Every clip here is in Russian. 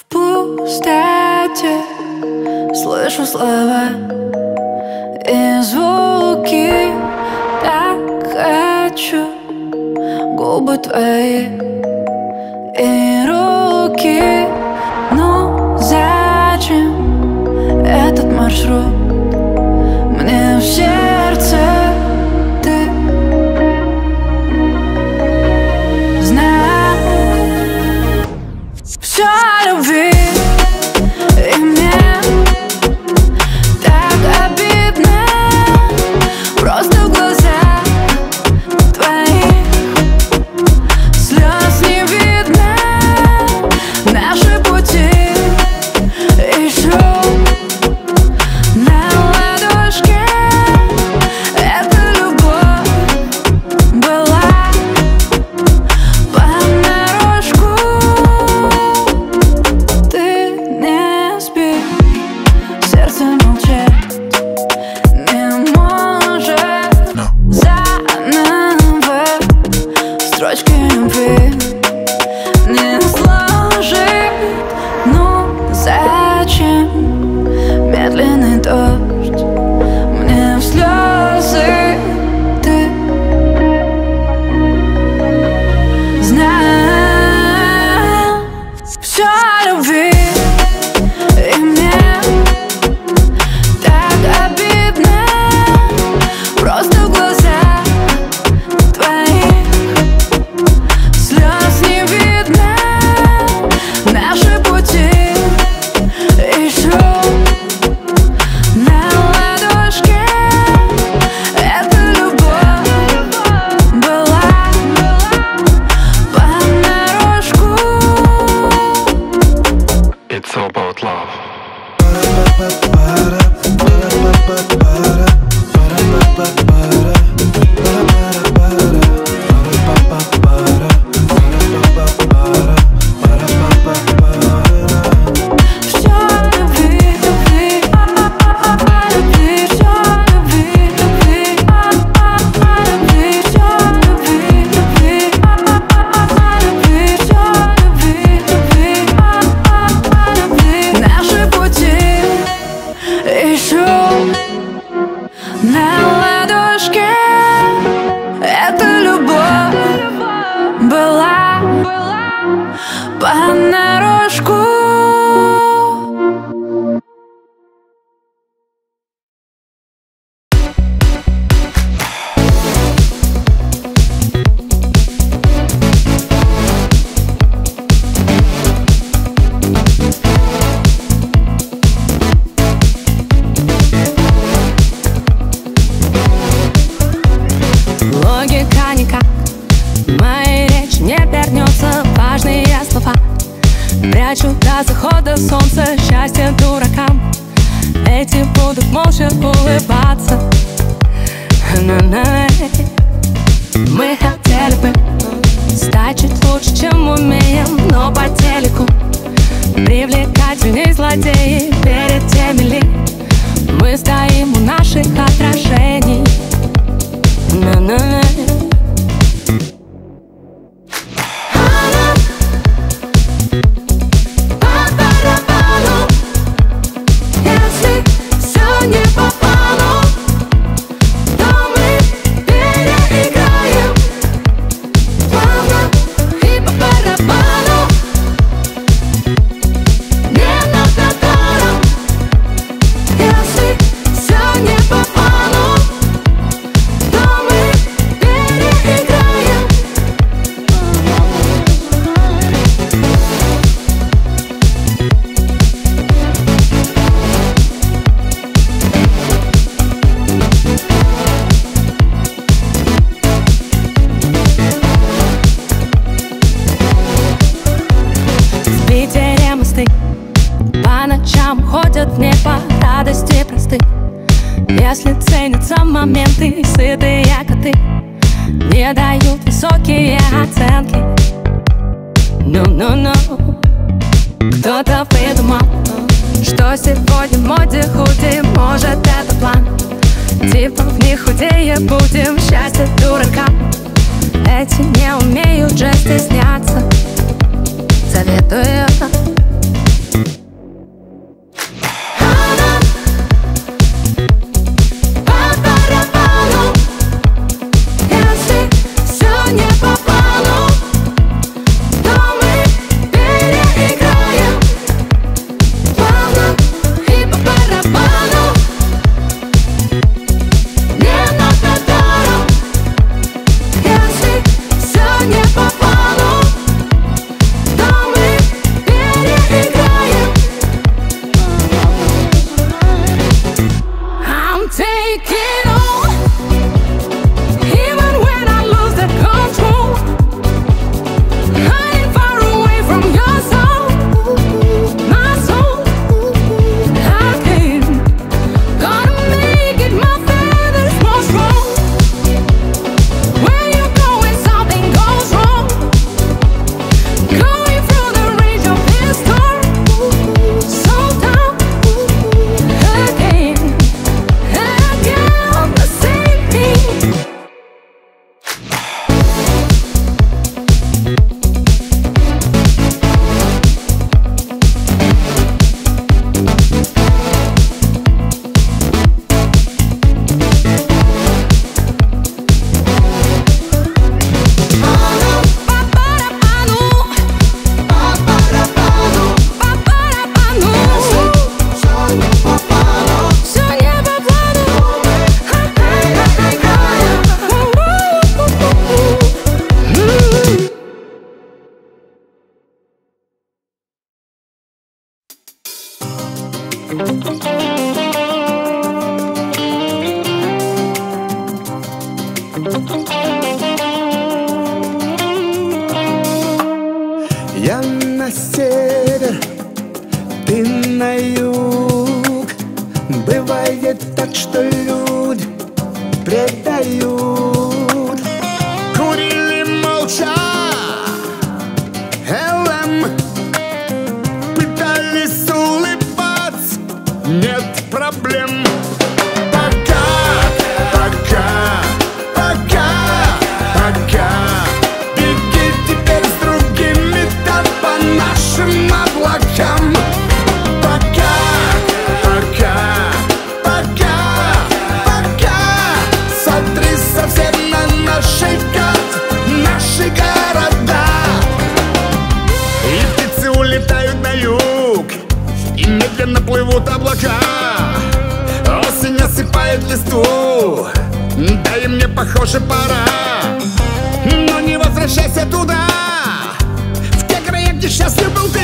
В пустоте слышу слова и звуки. Так хочу губы твои и руки. Но зачем этот маршрут мне в сердце? Ты знак, все о любви. Не умеют же стесняться. Советую Я на север, ты на юг. Бывает так, что люди предают. Курили молча Элем, пытались улыбаться, нет проблем. Медленно плывут облака, осень осыпает листву, да и мне, похоже, пора. Но не возвращайся туда, в те края, где счастлив был ты.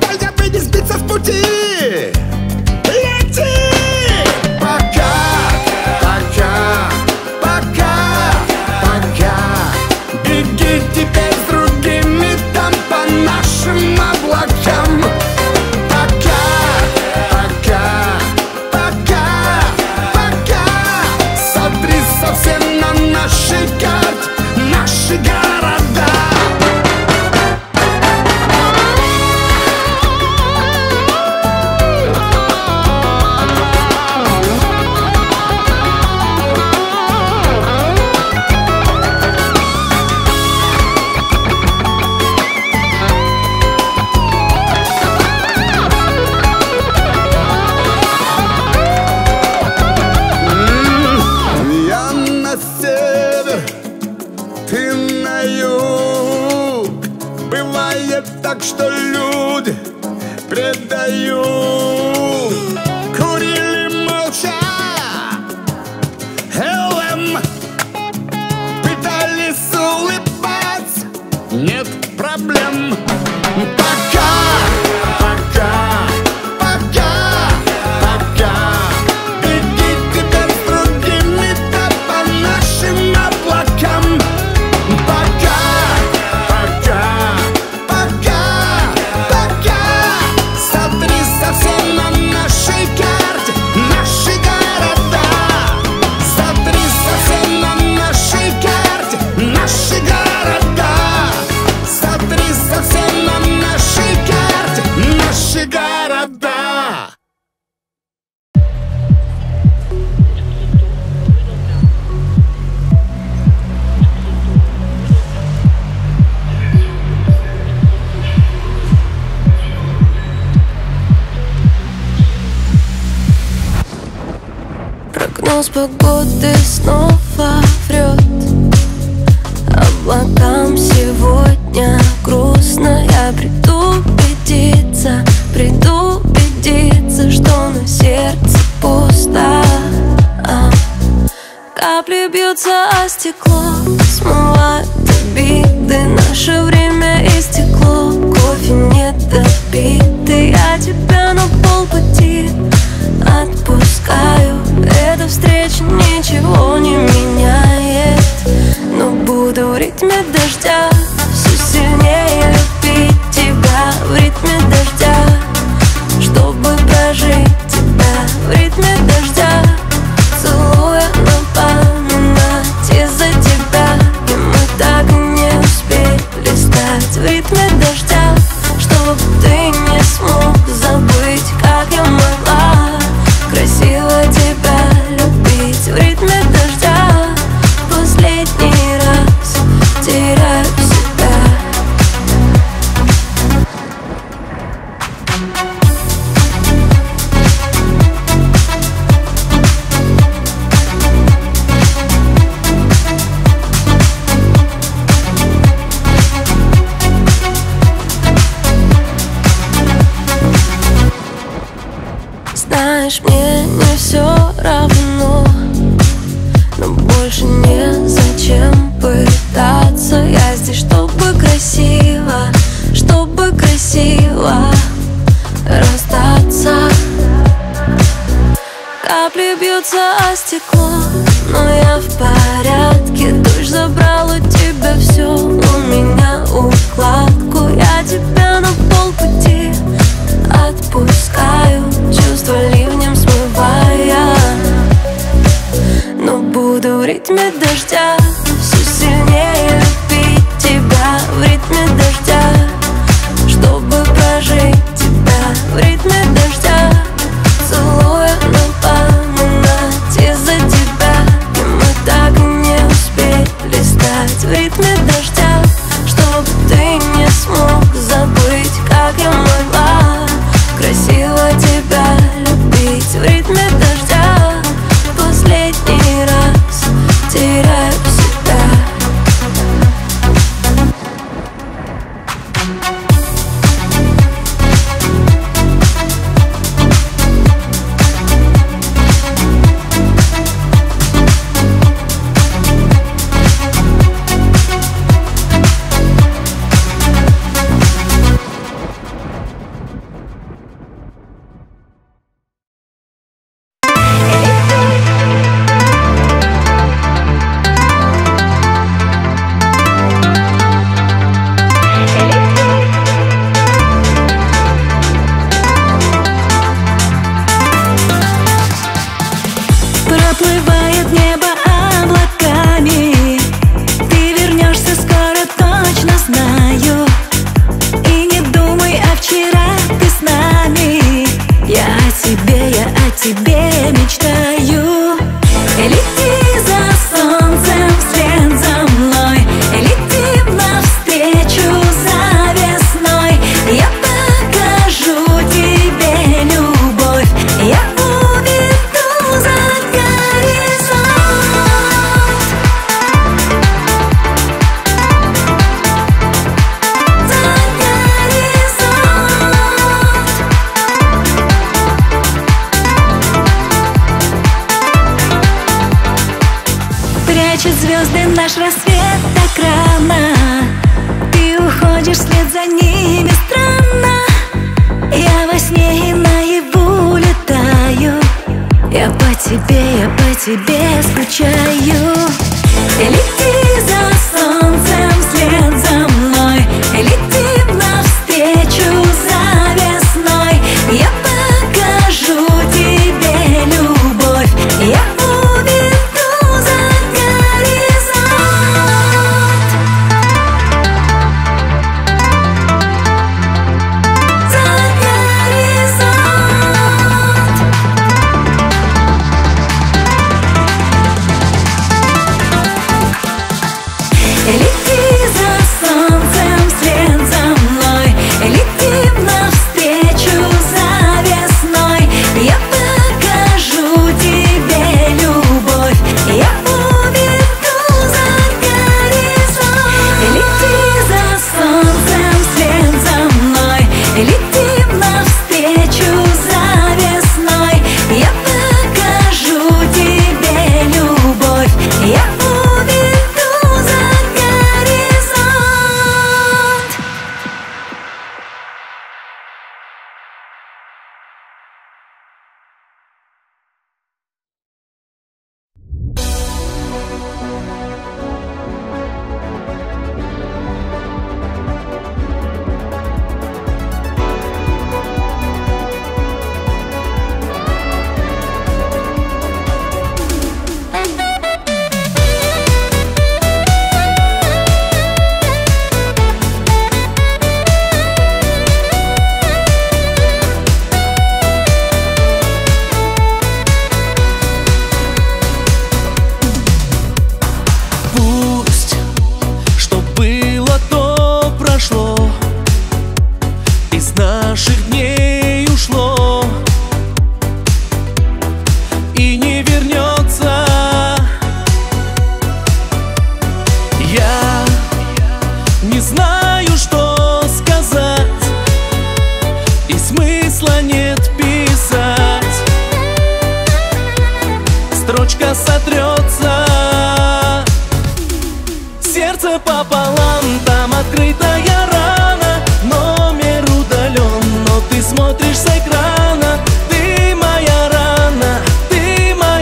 Только бы не сбиться с пути. Ты на юг. Бывает так, что люди предают. Курили молча Элем, пытались улыбаться, нет проблем. Погоды снова врет, облакам сегодня грустно. Я предупредиться, что на сердце пусто. Капли бьются о стекло, смывают обиды. Наше время истекло, кофе не допитый. Я тебя на полпути отпускаю. Эта встреча ничего не меняет, но буду в ритме дождя все сильнее любить тебя. В ритме дождя, чтобы прожить тебя. В ритме дождя, целуя на память из-за тебя. И мы так и не успели стать. В ритме дождя, чтобы ты не смог забыть, как я могла красиво тебя любить. В ритме дождя последний раз теряю себя. Знаешь, мне все равно, но больше не зачем пытаться. Я здесь, чтобы красиво расстаться. бьются о стекло, но я в порядке. Дождь забрал у тебя все, у меня укладку. Я тебя на полпути отпускаю, чувства ливнем смывая, но буду в ритме дождя. Все сильнее любить тебя в ритме дождя, чтобы прожить тебя в ритме дождя. Целуя напоминать из-за тебя, и мы так и не успели стать в ритме дождя, чтоб ты не смог забыть, как я могла красиво тебя любить в ритме дождя. Последний раз теряю себя. Смотришь с экрана, ты моя рана, ты моя.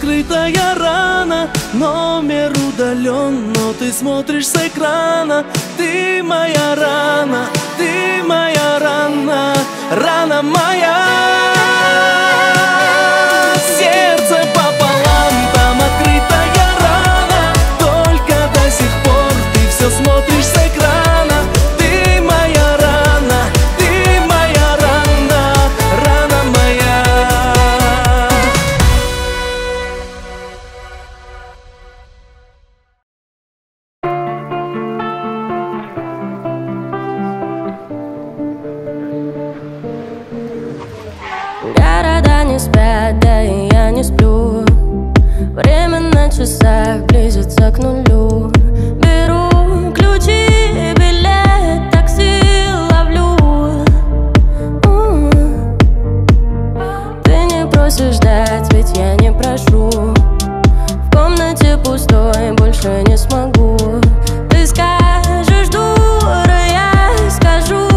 Открытая рана, номер удален, но ты смотришь с экрана. Ты моя рана, ты моя рана, рана моя. Сердце пополам, там открытая рана, только до сих пор ты все смотришь с экрана. Да и я не сплю. Время на часах близится к нулю. Беру ключи, билет, такси ловлю. Ты не просишь ждать, ведь я не прошу. В комнате пустой, больше не смогу. Ты скажешь, дура, я скажу.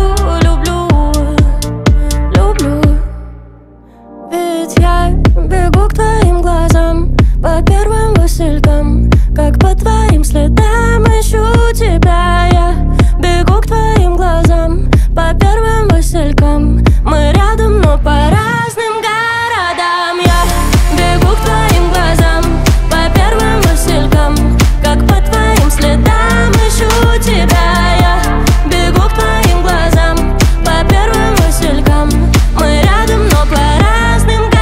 Бегу к твоим глазам, по первым василькам, как по твоим следам ищу тебя я. Бегу к твоим глазам, по первым василькам, мы рядом, но по разным городам. Я бегу к твоим глазам, по первым василькам, как по твоим следам ищу тебя я. Бегу к твоим глазам, по первым василькам, мы рядом, но по разным городам.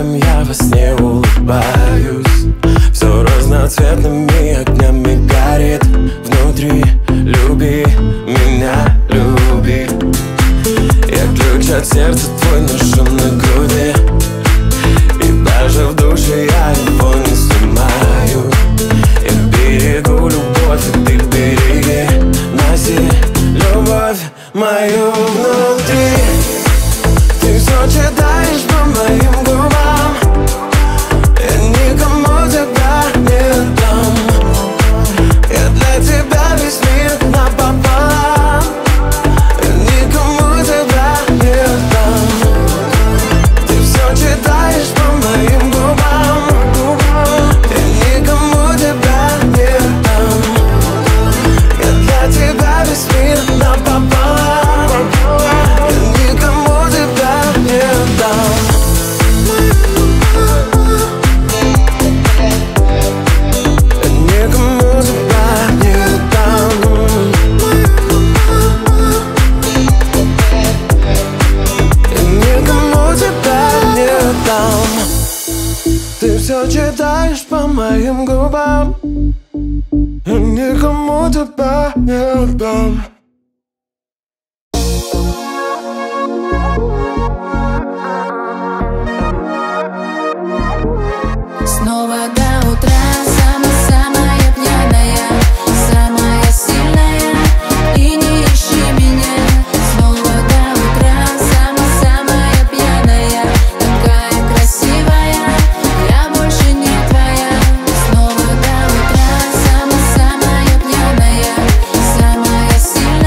взглядом я во сне улыбаюсь. Все разноцветными огнями горит внутри. Люби меня, люби. Я ключ от сердца твой ношу на груди, и даже в душе я его не снимаю. Я берегу любовь, и ты береги, носи любовь мою внутри. Ты все читаешь по моим губам, я никому тебя не дам. Я для тебя весь мир напополам, я никому тебя не дам. Ты все читаешь по моим губам, я никому тебя не дам. Я для тебя весь мир напополам, я никому тебя не дам. Ты все читаешь по моим губам, я никому тебя не отдам. Снова до утра, самая-самая пьяная, самая сильная, и не ищи меня. Снова до утра, самая-самая пьяная, такая красивая. Снова до утра, самая-самая пьяная, самая сильная.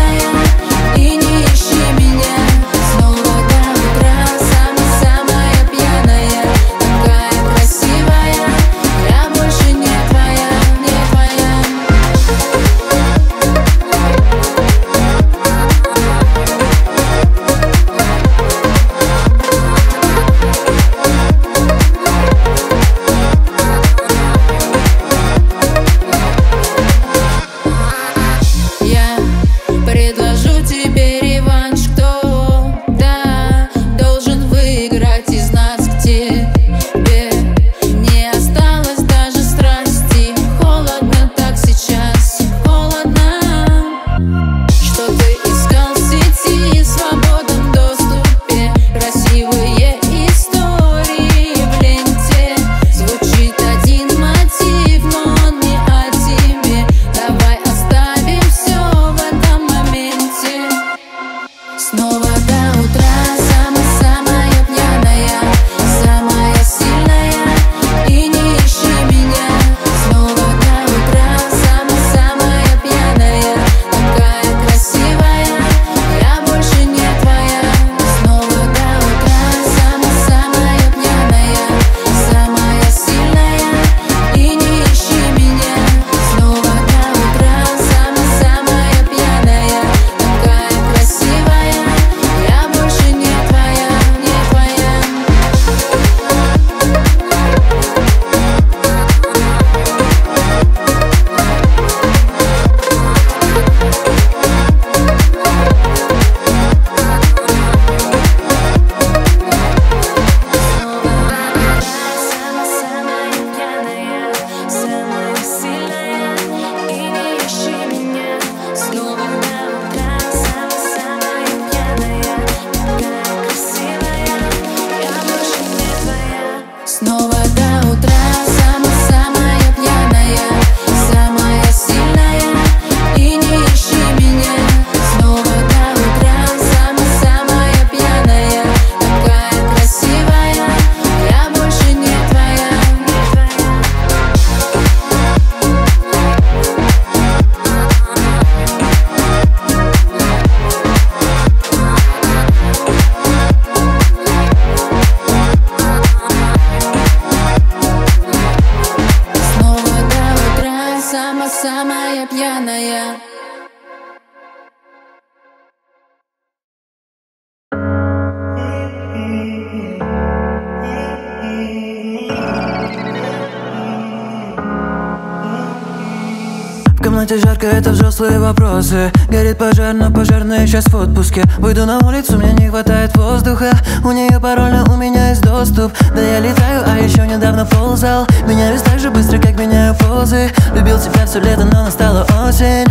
комнате жарко, это взрослые вопросы. Горит пожар, но пожарная сейчас в отпуске. Выйду на улицу, мне не хватает воздуха. У нее пароль, а у меня есть доступ. Да я летаю, а еще недавно ползал. Меняюсь так же быстро, как меняю позы. Любил тебя все лето, но настала осень,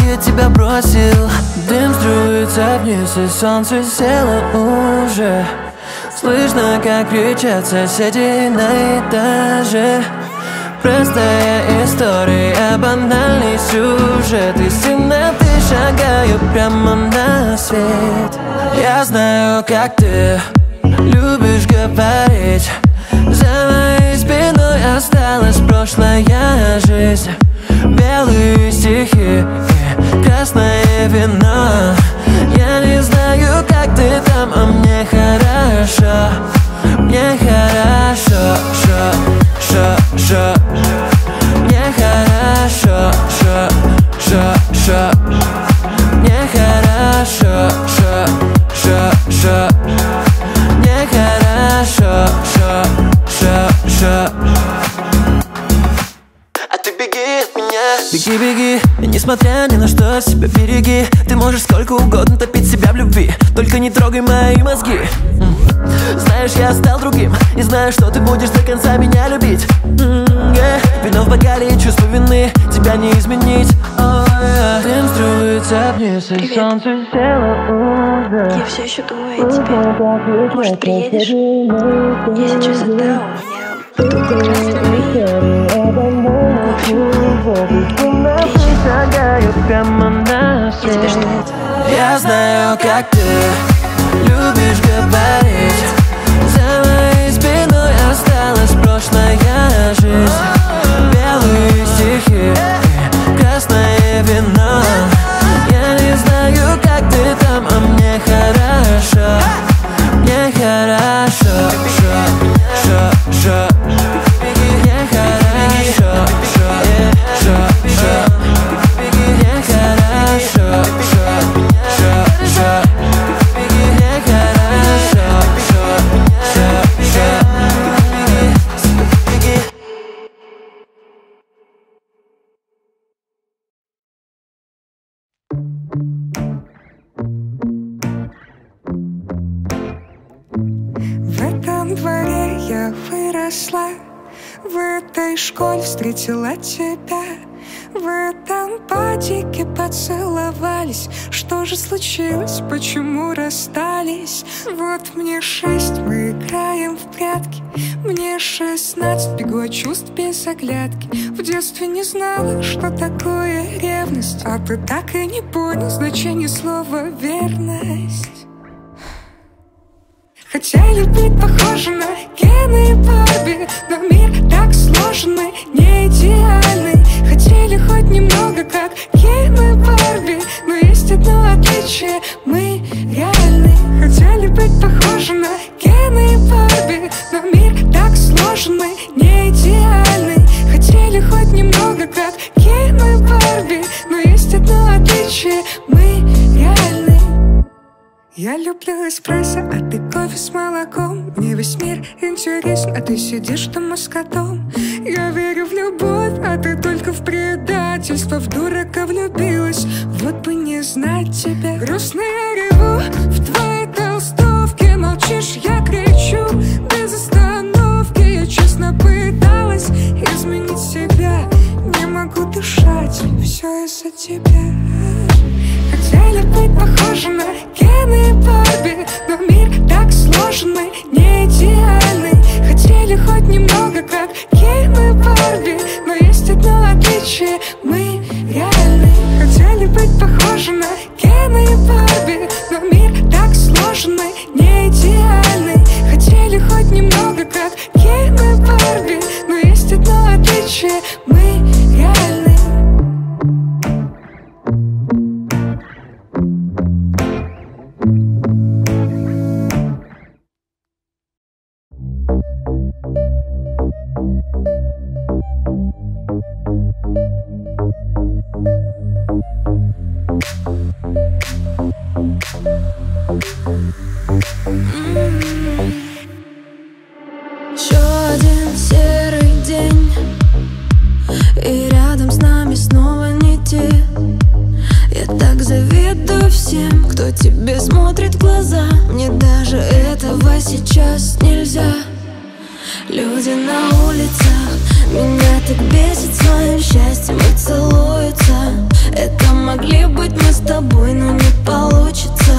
и я тебя бросил. Дым струится вниз, и солнце село уже. Слышно, как кричат соседи на этаже. Простая история, банальный сюжет. Из темноты шагаю прямо на свет. Я знаю, как ты любишь говорить. За моей спиной осталась прошлая жизнь. Белые стихи и красное вино. Я не знаю, как ты там, а мне хорошо. Мне хорошо, шо, шо, шо. Мне хорошо, шо, шо, шо. Мне хорошо, шо, шо, шо. Мне хорошо, шо, шо, шо. А ты беги от меня. Беги, беги, и несмотря ни на что себя береги. Ты можешь сколько угодно топить себя в любви, только не трогай мои мозги. Знаешь, я стал другим, и знаю, что ты будешь до конца меня любить. Вино в бокале, чувство вины, тебя не изменить. Дым струится вниз, и солнце село уже. Я все еще думаю о тебе. Может, приедешь? Я сейчас отдам, у меня только красный мрий. В общем, приедешь. Я знаю, как ты любишь говорить. За моей спиной осталась прошлая жизнь. Белые стихи, красное вино. Я не знаю, как ты там, а мне хорошо. Мне хорошо, шо, шо, шо. Мне хорошо, шо, шо, шо. Мне хорошо, шо, шо, шо. Я выросла, в этой школе встретила тебя. В этом падике поцеловались. Что же случилось, почему расстались? Вот мне 6, мы играем в прятки. Мне 16, бегу от чувств без оглядки. В детстве не знала, что такое ревность. А ты так и не понял значение слова верность. Хотя любить похоже на гены и паби, но мир так сложен и не идеальный. Хотели хоть немного, как гены и паби, но есть одно отличие, мы реальны. Хотя любить похоже на гены и паби, но мир так сложен и не идеальный. Хотели хоть немного, как гены и паби, но есть одно отличие, мы реальны. Я люблю эспрессо, а ты кофе с молоком. Мне весь мир интересен, а ты сидишь дома с котом. Я верю в любовь, а ты только в предательство. В дурака влюбилась, вот бы не знать тебя. Грустно я реву в твоей толстовке. Молчишь, я кричу без остановки. Я честно пыталась изменить себя. Не могу дышать, все из-за тебя. Хотя любить похоже на гены и паби, но мир так сложен и не идеальный. Хотели хоть немного, как гены и паби, но есть одно отличие, мы реальны. Хотели быть похожи на гены и паби, но мир так сложен и не идеальный. Хотели хоть немного, как гены и паби, но есть одно отличие, мы реальны. кто тебе смотрит в глаза. Мне даже этого сейчас нельзя. Люди на улицах меня так бесит своим счастьем и целуются. Это могли быть мы с тобой, но не получится.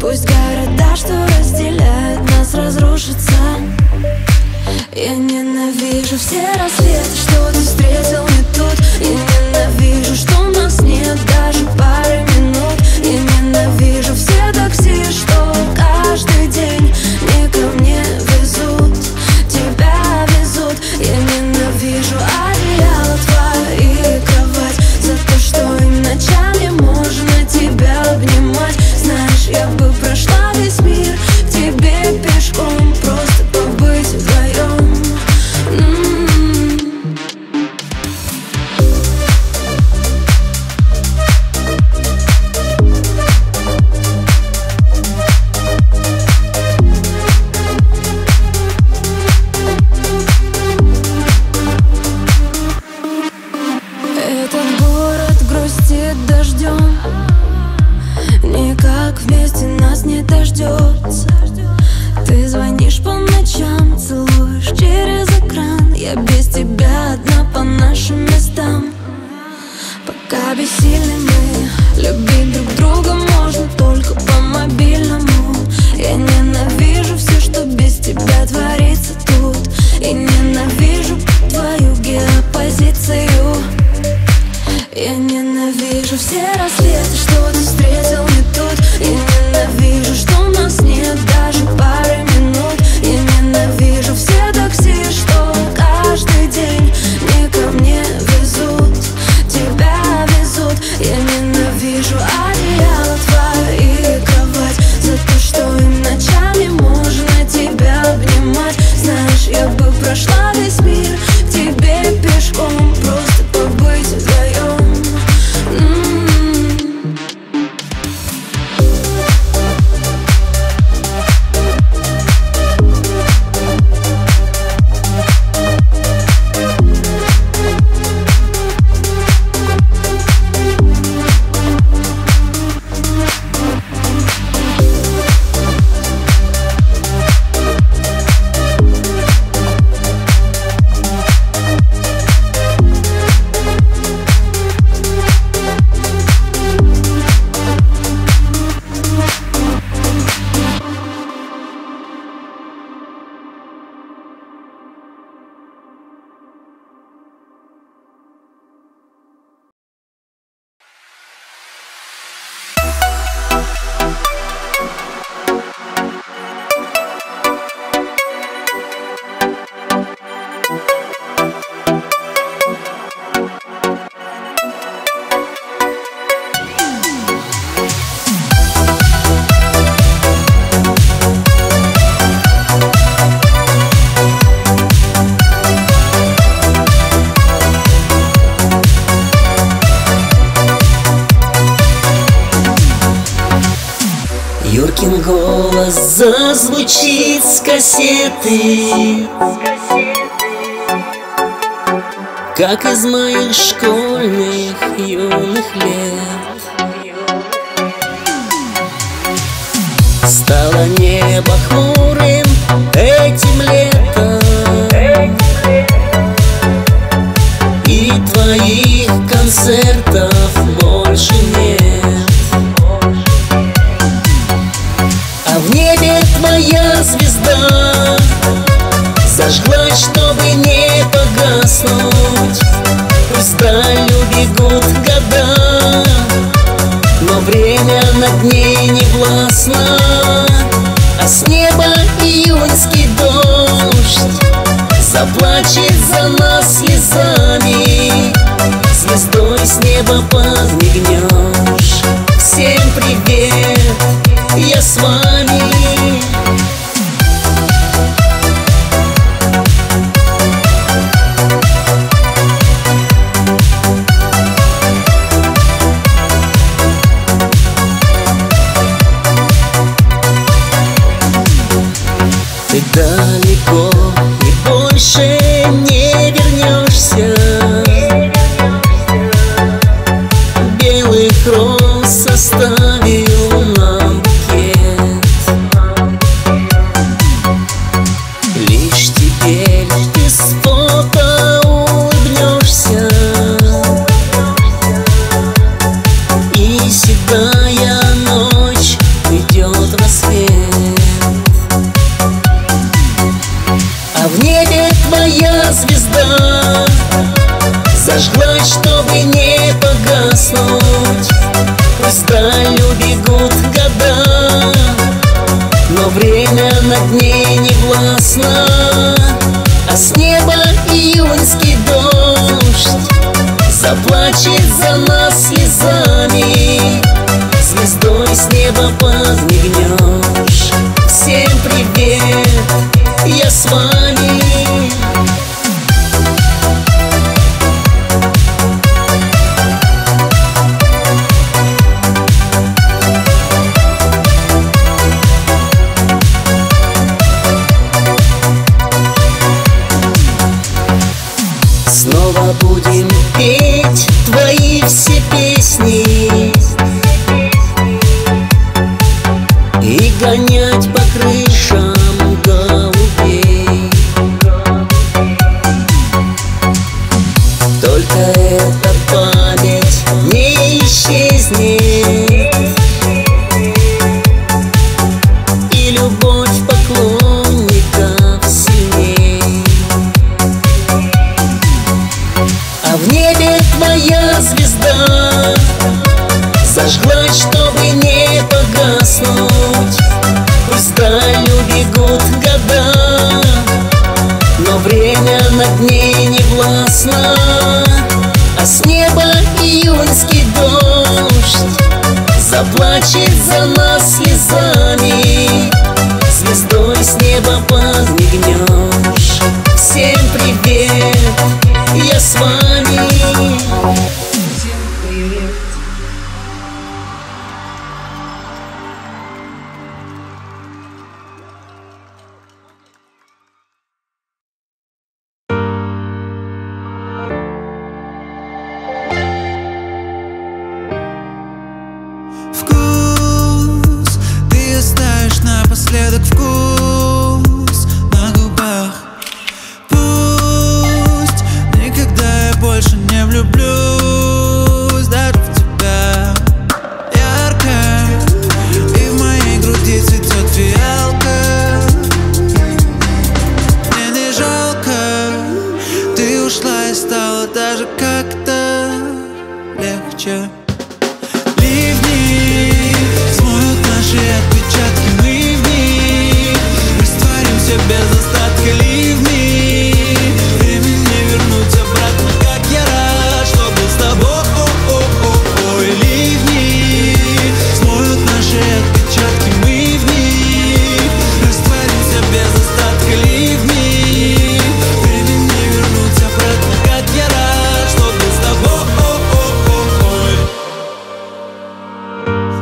Пусть города, что разделяют нас, разрушатся. Я ненавижу все рассветы, что ты встретил не тут. Я ненавижу, что у нас нет даже пары минут. Я ненавижу все такси, что каждый день не ко мне везут, тебя везут. Я ненавижу одеяло, твою кровать, за то, что им ночами можно тебя обнимать. Знаешь, я бы прошла весь мир к тебе пешком, просто побыть вдвоем. Ты звонишь по ночам, целуешь через экран. Я без тебя одна по нашим местам. Пока бессильны мы, любить друг друга можно только по мобильному. Я ненавижу все, что без тебя творится тут. И ненавижу твою геопозицию. Я ненавижу все рассветы, что ты встретил не тут. Я ненавижу, что у нас нет даже пары минут. Я ненавижу все такси, что каждый день не ко мне везут, тебя везут. Я ненавижу одеяло, твою кровать, за то, что им ночами можно тебя обнимать. Знаешь, я бы прошла весь мир к тебе пешком, просто побыть вдвоем. Юркин голос зазвучит с кассеты, как из моих школьных юных лет. Стало небо хмурым этим летом, и твоих концертов больше нет. В небе твоя звезда зажглась, чтобы не погаснуть. Пусть даль убегут года, но время над ней не властно. А с неба июньский дождь заплачет за нас слезами. Звездой с неба подмигнешь. Всем привет, я с вами. Ты далеко и больше не вернешься. Белых роз оставил нам твоя звезда зажглась, чтобы не погаснуть. Пусть даль убегут года, но время над ней не властно, а с неба июньский дождь заплачет за нас слезами, звездой с неба подмигнешь. Всем привет, я с вами. Снова будем петь твои все песни и гонять по крышам голубей. Только эта память не исчезнет, и любовь поклонников сильней. А в небе твоя звезда зажглась, чтобы не погаснуть. Пусть даль убегут года, но время над ней не властно, а с неба июньский дождь заплачет за нас слезами, звездой с неба подмигнешь. Всем привет, я с вами. Всем привет. Вкус, ты оставишь напоследок вкус на губах. Пусть никогда я больше не влюблюсь даже в тебя. Яркая, и в моей груди цветет фиалка. Мне не жалко, ты ушла и стала даже как-то легче. Без остатка ливни, время не вернуть обратно. Как я рад, что был с тобой. Ливни смоют наши отпечатки, мы в них растворимся без остатка ливни, время не вернуть обратно. Как я рад, что был с тобой.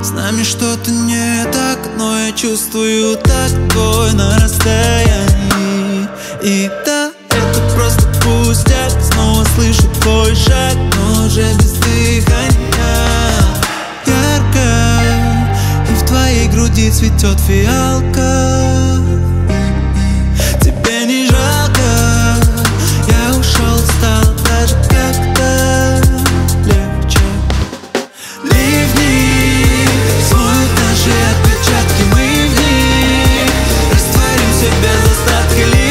С нами что-то не так, но я чувствую такой на расстоянии. И да, это просто пустяк, снова слышу твой шаг, но уже без дыхания. Ярко, и в твоей груди цветет фиалка. Тебе не жалко, я ушел, стал даже как-то легче. Ливни смоют наши отпечатки, мы в них растворимся без остатка ливни.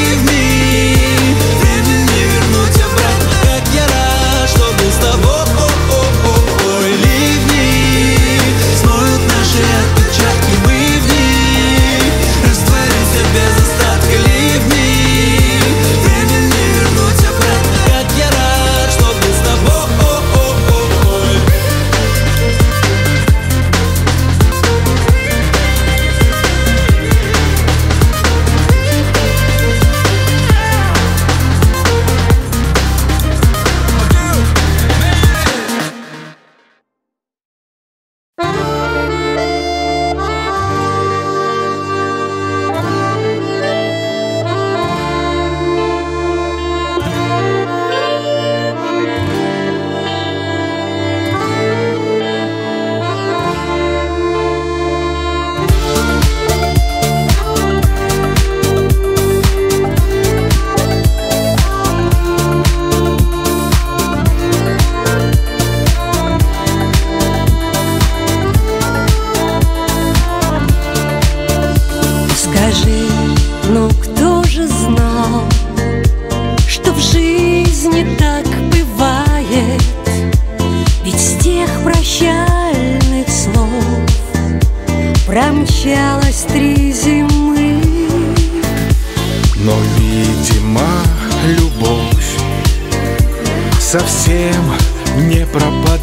Отпечатки мы в них растворимся. промчалось 3 зимы. Но, видимо, любовь совсем не пропадает,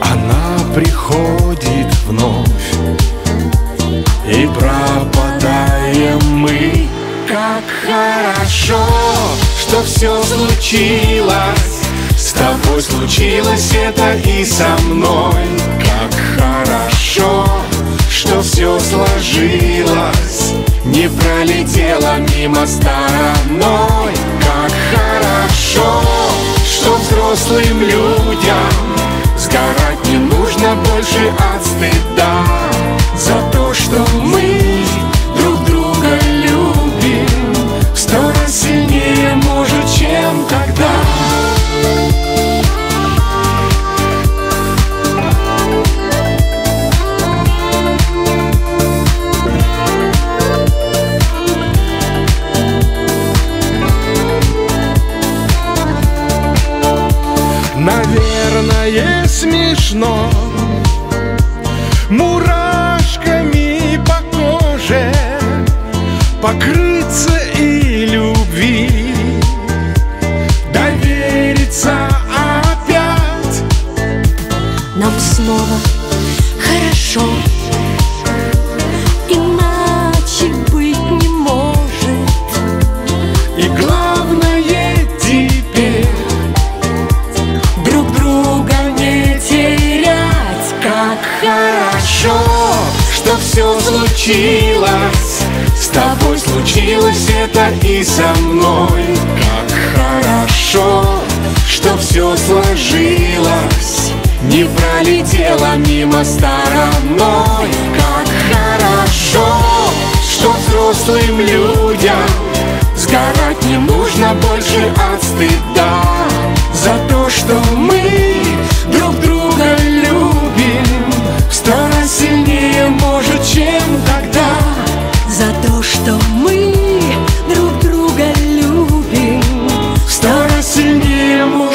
она приходит вновь, и пропадаем мы. Как хорошо, что все случилось, с тобой случилось это и со мной. Как хорошо, что все сложилось, не пролетело мимо стороной. Как хорошо, что взрослым людям сгорать не нужно больше от стыда за то, что мы друг друга любим, в 100 раз сильнее, может, чем тогда. Наверное, смешно мурашками по коже покрыться и любви довериться опять. Нам снова хорошо, иначе быть не может. И главное теперь друг друга не терять. Как хорошо, что все случилось, с тобой случилось это и со мной. Как хорошо, что все сложилось, не пролетело мимо стороной. Как хорошо, что взрослым людям сгорать не нужно больше от стыда за то, что мы друг друга любим, в 100 раз сильнее, может, чем тогда. За то, что мы друг друга любим, в 100 раз сильнее, может.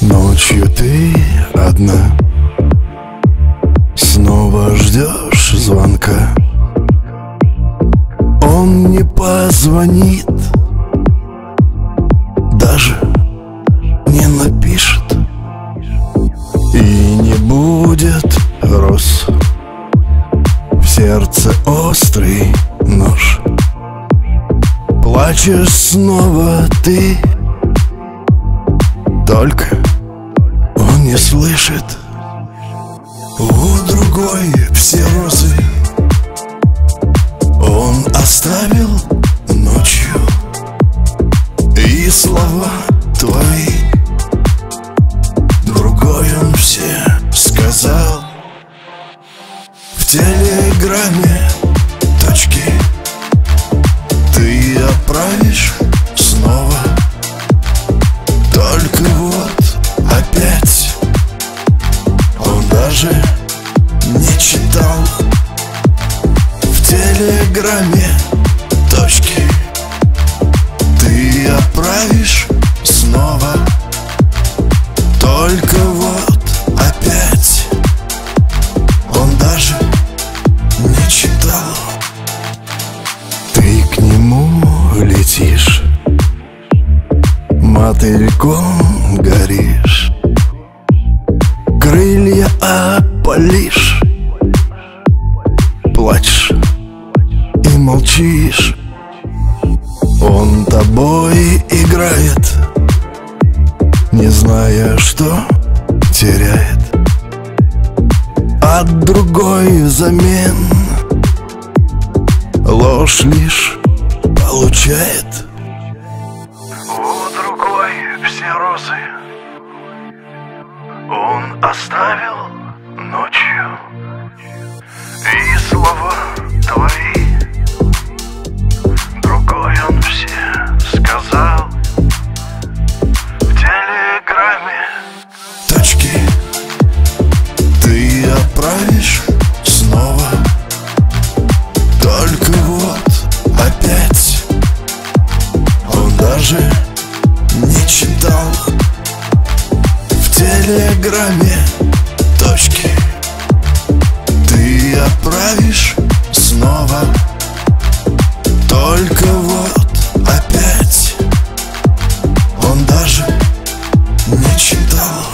Ночью ты одна, снова ждешь звонка. Он не позвонит, даже не напишет. И не будет роз, в сердце острый нож. Плачешь снова ты, только он не слышит. У другой все розы он оставил ночью, и слова твои другой он все сказал. В телеграмме точки ты отправишь снова, только вот опять он даже не читал. В телеграмме точки ты отправишь снова, только вот опять он даже не читал. Ты к нему летишь, мотыльком горишь, крылья опалишь, плачь молчишь? Он тобой играет, не зная, что теряет. От другой взамен ложь лишь получает. У другой все розы он оставил ночью, и слова твои другой он все сказал в телеграмме. Точки ты отправишь снова, только вот опять он даже не читал в телеграмме. Точки ты отправишь снова, только вот опять он даже не читал.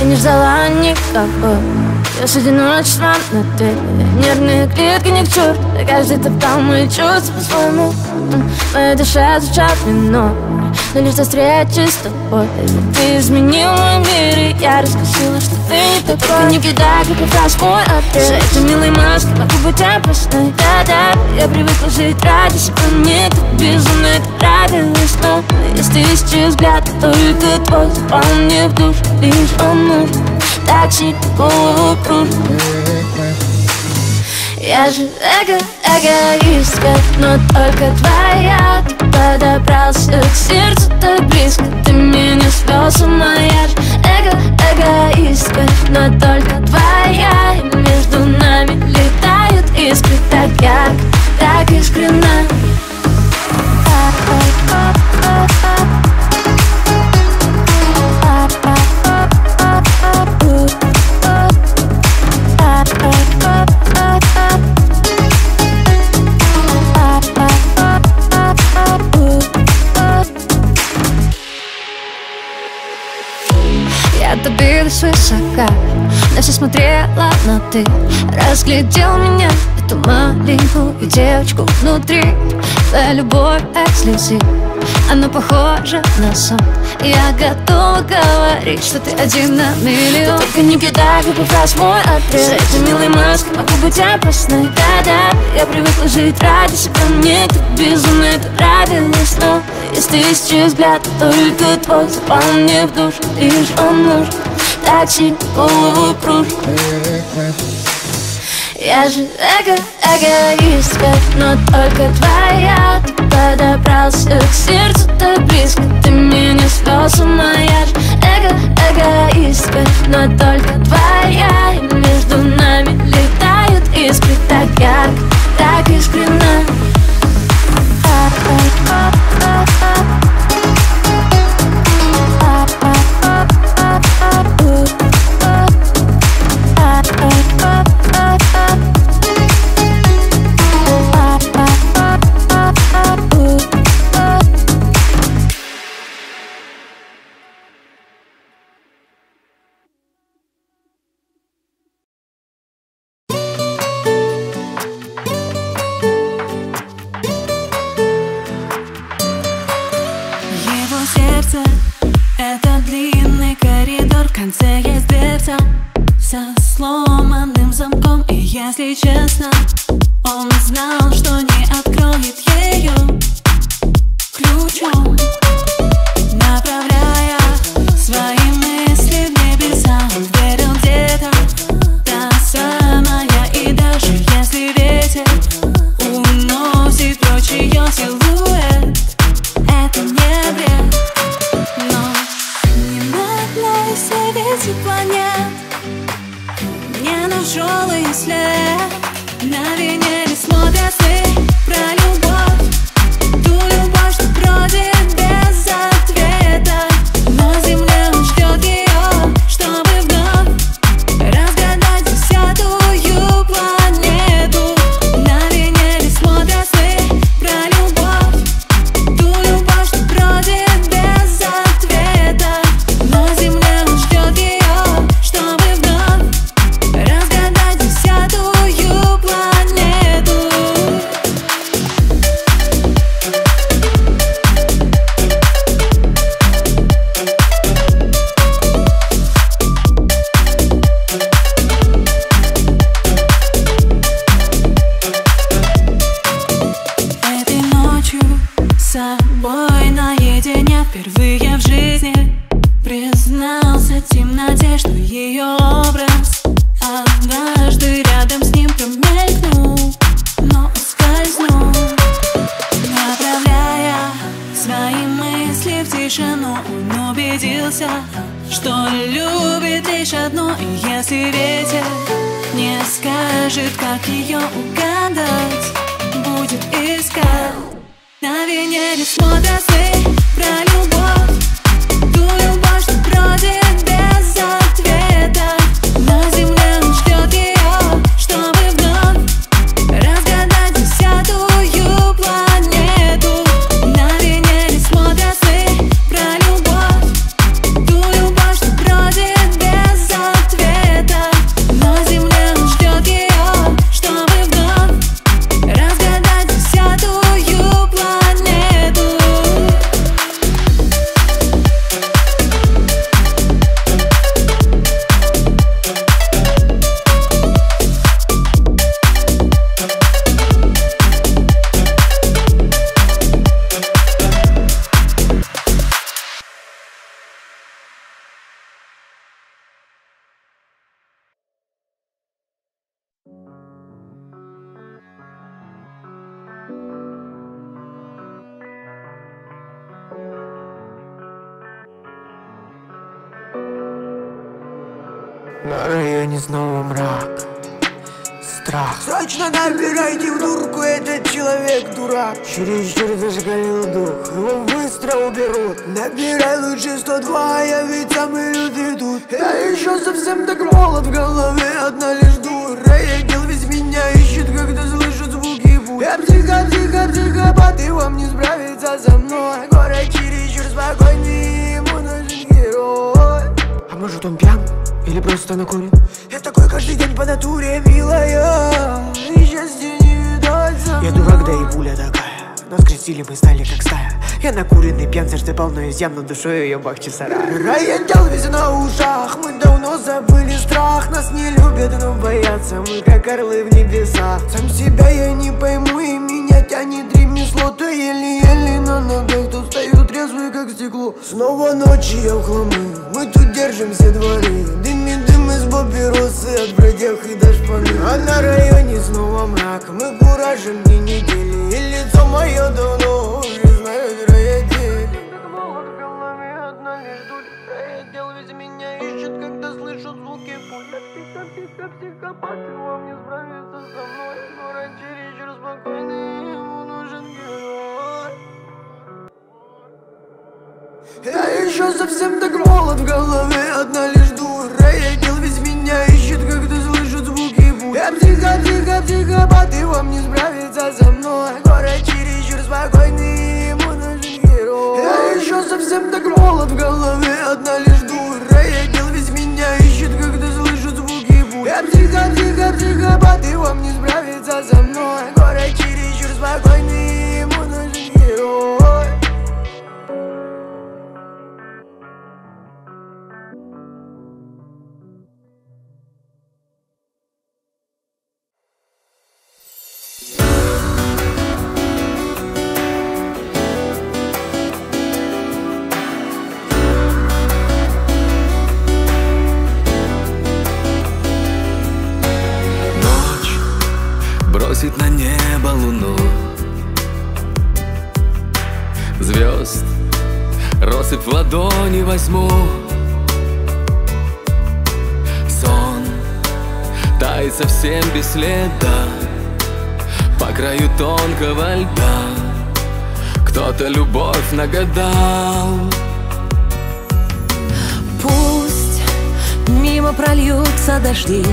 Я не ждала никого, я с одиночеством на ты. Нервные клетки ни к черту, каждый топтал мои чувства по-своему. Моя душа звучат вино, но лишь до встречи с тобой. Ты изменил мой мир, и я раскусила, что ты не такой. Только не кидай, как украсть мой ответ. За этой милой маской могу быть опасной. Да-да, я привыкла жить ради себя. Мне так безумно это нравилось, но есть тысячи взглядов, только твой запал мне в душу. Лишь он нужен, так сильно кружит. Я же эгоистка, но только твоя. Ты подобрался к сердцу так близко, ты меня свел с ума. Я же эгоистка, но только твоя. И между нами летают искры так ярко, так искренно. Добилась высока, но все смотрела на ты. Разглядел меня, эту маленькую девочку внутри. Твоя любовь от слезы, она похожа на сон. Я готова говорить, что ты один на миллион. Ты только не кидай, как украсть мой ответ. За этой милой маской могу быть опасной. Да-да, я привыкла жить ради себя. Мне так безумно это нравилось, но из тысячи взглядов только твой запал мне в душу. Лишь он нужен, так сильно голову кружит. Я же эгоистка, но только твоя. Ты подобрался к сердцу так близко, ты меня свел с ума. Я же эгоистка, но только твоя. И между нами летают искры так ярко, так искренно. Если честно, он знал, что не откроет ее ключом, направляя свои мысли в небеса. Он верил где-то, та самая, и даже если ветер уносит прочь ее силуэт, это не бред. Но не на все ветер планет, не нашел и след. На Венере смотрят сны про любовь, ту любовь, что бродит без ответа. На земле он ждет ее, чтобы вновь разгадать десятую планету. На Венере смотрят сны про любовь, что любит лишь одно. И если ветер не скажет, как ее угадать, будет искать. На Венере смотрят сны про любовь, ту любовь, что бродит без ответа. На земле он ждет ее, чтобы вновь разгадать десятую планету. На Венере смотрят сны про любовь, ту любовь, что бродит без ответа. На земле он ждет ее, чтобы вновь разгадать десятую планету. На районе снова мрак, страх. Срочно набирайте в дурку, этот человек дурак. Чересчур зашкалил дух, его быстро уберут. Набирай лучше 102, я ведь самые люди идут. Я еще совсем так молод, в голове одна лишь дура. Я дел весь меня ищет, когда слышат звуки буд. Я психопат, и вам не справиться со мной. Город чересчур спокойный, ему нужен герой. А может он пьян? Или просто накурен? Я такой каждый день по натуре, милая, и счастья не видать. Я дурак, да и пуля такая. Нас крестили, мы стали как стая. Я накуренный пьян, сердце полно изъян, но душой ее бахче сарай. Райотдел весь на ушах, мы давно забыли страх. Нас не любят, но боятся, мы как орлы в небесах. Сам себя я не пойму, и меня тянет ремесло. Да еле-еле на ногах, тут стою трезвый, как стекло. Снова ночи я в хламы, мы тут держимся дворы. Из папиросы от бродяг и дашпаны. А на районе снова мрак, мы куражим не недели. И лицо мое давно уже знают райотдель. Как молот в голове одна лишь дуля. Райотдел весь меня ищет, когда слышат звуки пуля. Психопат, и вам не справиться со мной. Город чересчур спокойный, ему нужен герой. Я еще совсем так молод, в голове одна лишь дура. Райотдел весь меня ищет, когда слышат звуки буд. Я психопат, и вам не справиться со мной. Город чересчур спокойный, ему нужен герой. Я еще совсем так молод, в голове одна лишь дура. Райотдел весь меня ищет, когда слышат звуки буд. Я психопат, и вам не справиться со мной. Город чересчур спокойный, ему нужен герой. На небо луну звезд россыпь в ладони возьму. Сон тает совсем без следа по краю тонкого льда. Кто-то любовь нагадал. Пусть мимо прольются дожди,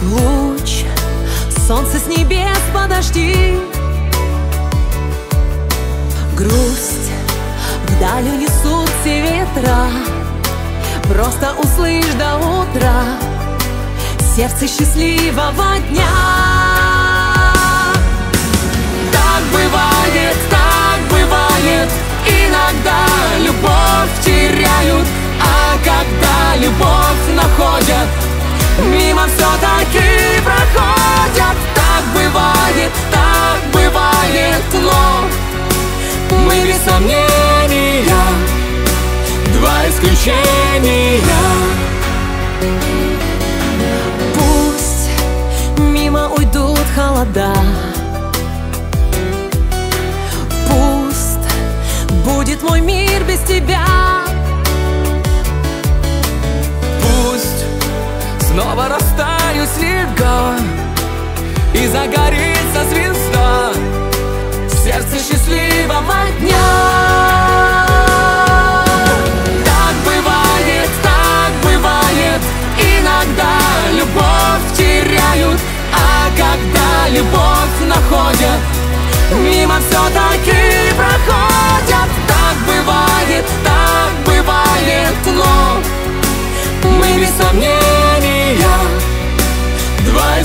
луч солнца с небес подожди. Грусть вдаль унесут все ветра, просто услышь до утра сердце счастливого дня. Так бывает, иногда любовь теряют, а когда любовь находят, мимо все-таки проходят. Так бывает, но мы без сомнения два исключения. Пусть мимо уйдут холода, пуст будет мой мир без тебя.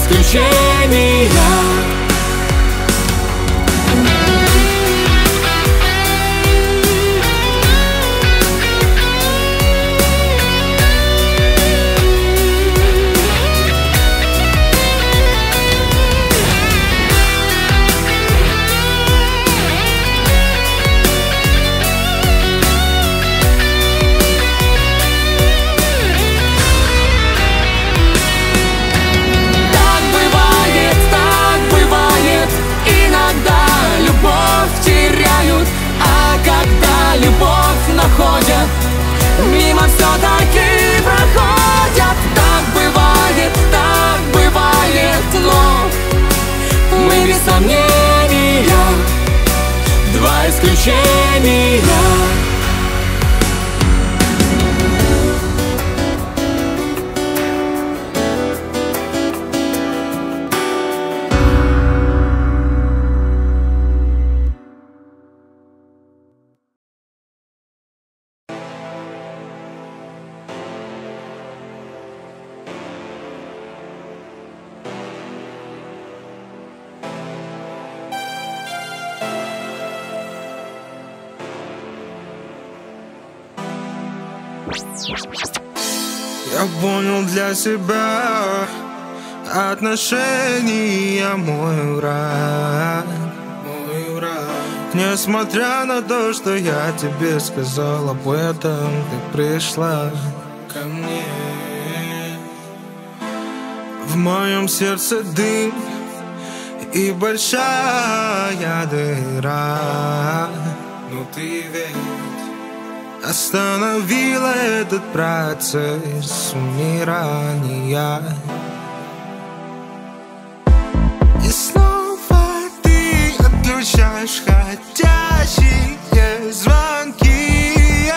исключения. Мимо все-таки проходят. Так бывает, но мы без сомнения два исключения. Я понял для себя, отношения мой враг. Несмотря на то, что я тебе сказал об этом, ты пришла ко мне. В моем сердце дым и большая дыра. Ну ты ведь остановила этот процесс умирания. И снова ты отключаешь ходящие звонки.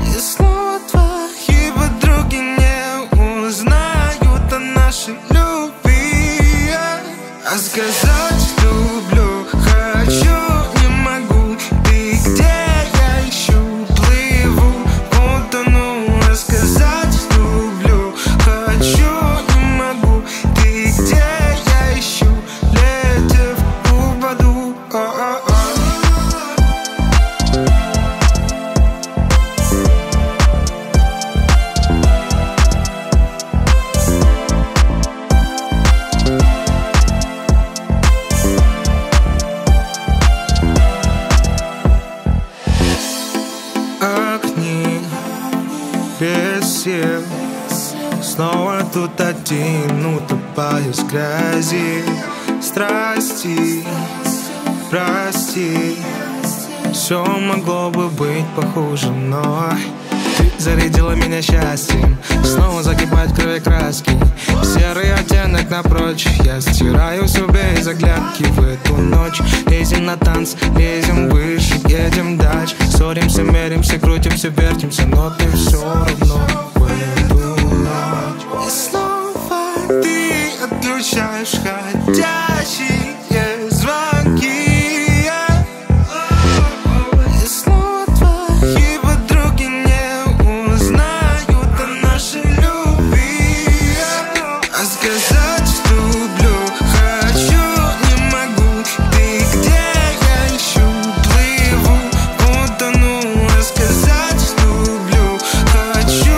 И снова твои подруги не узнают о нашей любви. А сказать, что люблю, хочу. Снова тут один, утопаюсь в грязи страсти, прости. Все могло бы быть похуже, но ты зарядила меня счастьем. Снова закипают в крови краски, серый оттенок напрочь. Я стираю себе заглядки в эту ночь. Лезем на танц, лезем выше, едем дальше. Ссоримся, меримся, крутимся, вертимся, но ты все равно и снова ты отключаешь ходящие звонки. И снова твои подруги не узнают о нашей любви. А сказать, что люблю, хочу, не могу. Ты где? Я ищу, плыву, утону. А сказать, что люблю, хочу.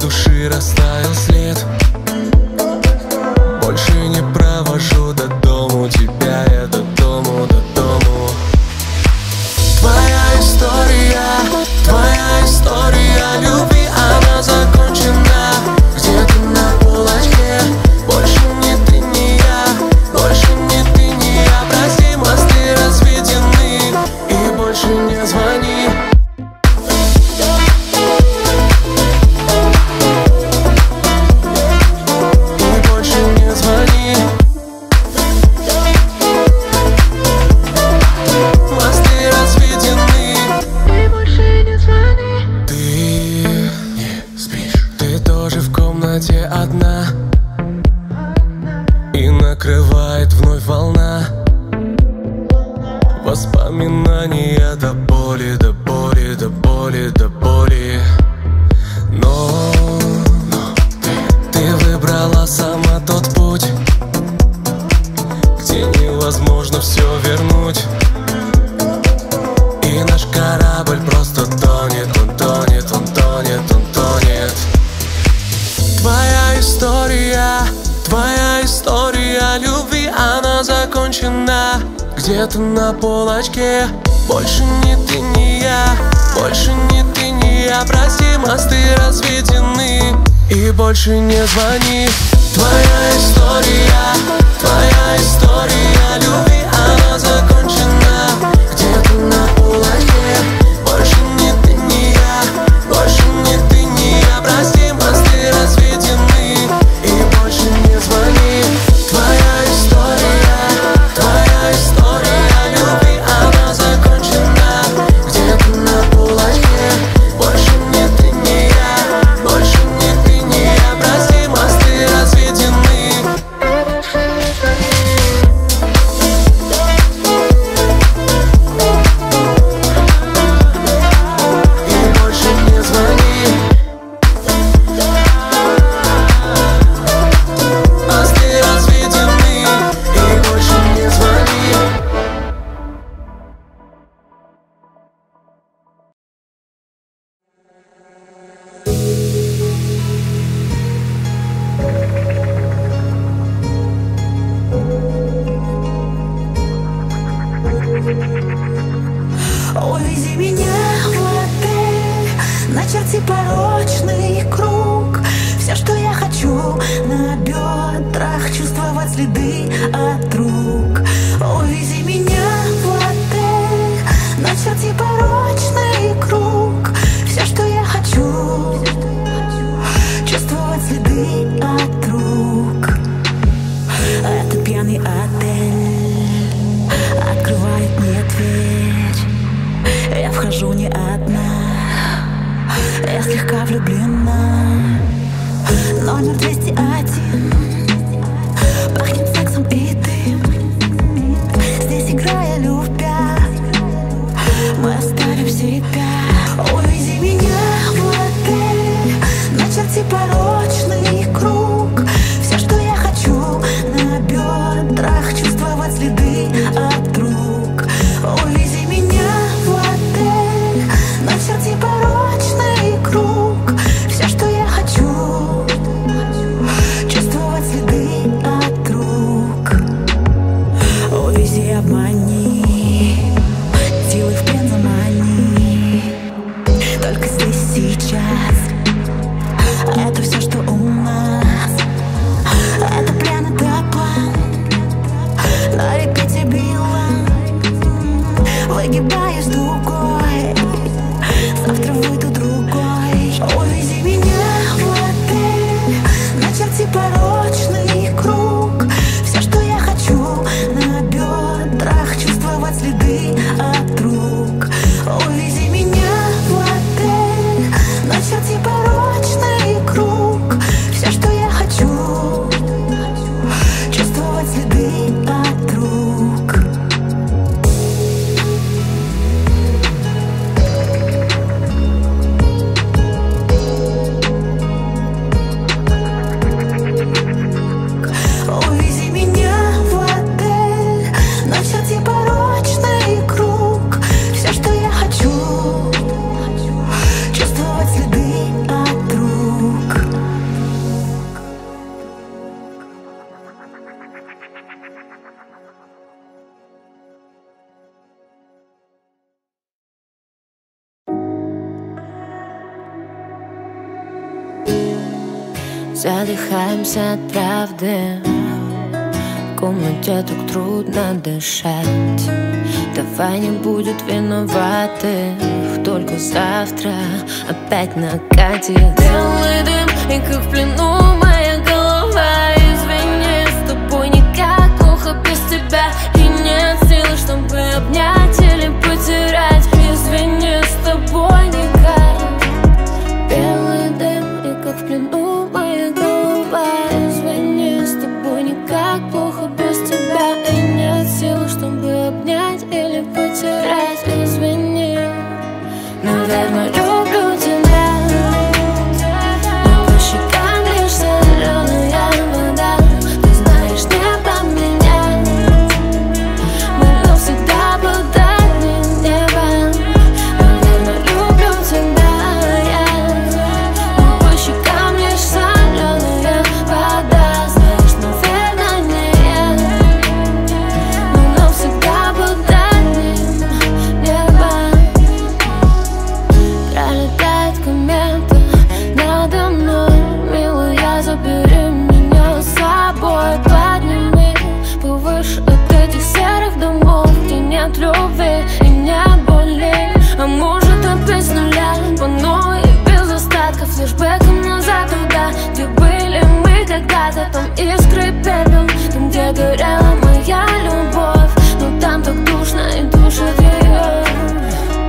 Души растаял след. история любви, она закончена. Где-то на полочке, больше ни ты, ни я, больше ни ты, ни я. Прости, мосты разведены, и больше не звони. Одна, и накрывает вновь волна воспоминания до боли, до боли, до боли, до боли. Но ты выбрала сама тот путь, где невозможно все вернуть. И наш корабль просто тонет, он тонет, он тонет, он тонет. Твоя история любви, она закончена. Где-то на полочке, больше ни ты, ни я, больше ни ты, ни я. Прости, мосты разведены, и больше не звони. Твоя история любви, она закончена. Где-то на полочке, больше ни ты, ни я, больше ни ты, ни я. Прости, мосты разведены. Увези меня в отель, начерти порочный круг. Все, что я хочу, на бедрах чувствовать следы от рук. Увези меня в отель, начерти порочный круг. Все, что я хочу, чувствовать следы от рук. Этот пьяный отель открывает мне дверь. Я вхожу не одна, я слегка влюблена. Номер 201 пахнет сексом и дым. Здесь играя любя, мы оставим себя. Увези меня в отель, начерти порочный круг. Все, что я хочу, на бедрах чувствовать следы от рук. Увези меня порочный круг. Все, что я хочу, чувствовать следы от рук. Увези, обмани, силы в плен замани. задыхаемся от правды. В комнате так трудно дышать. Давай не будет виноватых, только завтра опять накатит белый дым, и как в плену моя голова. Извини, с тобой никак, плохо без тебя, и нет силы, чтобы обнять или потерять. Извини, с тобой никак. Белый дым, и как в плену моя голова. Извини, с тобой никак, плохо без тебя, и нет силы, чтобы обнять или потерять. Извини, наверное, люблю тебя. Там искры пепел, там, где горела моя любовь, но там так душно и душит ее.